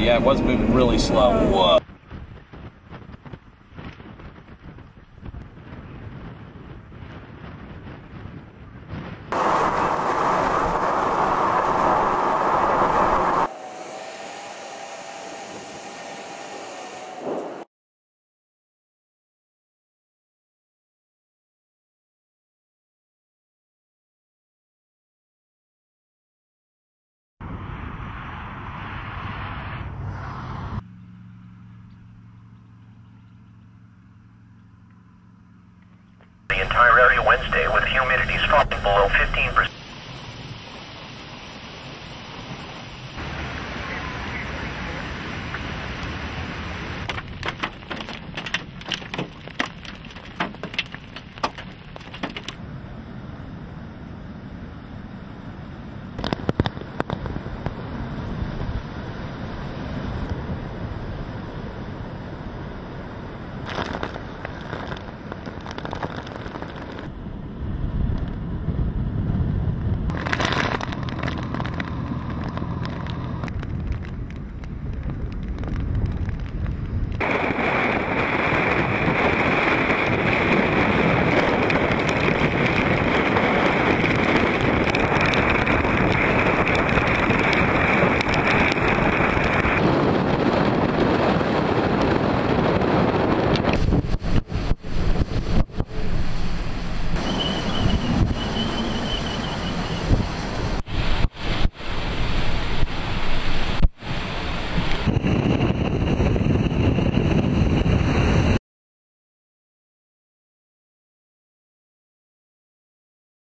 Yeah, it was moving really slow. Whoa. Entire area Wednesday with humidities falling below 15%.